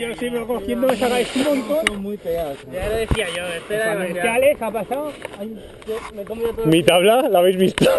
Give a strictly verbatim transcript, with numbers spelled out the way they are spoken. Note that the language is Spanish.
yo sigo cogiendo, me sacáis un montón. Son muy pegados. Ya lo decía yo, espera. ¿Comerciales ha pasado? Ay, me como de todo. ¿Mi tabla? ¿La habéis visto?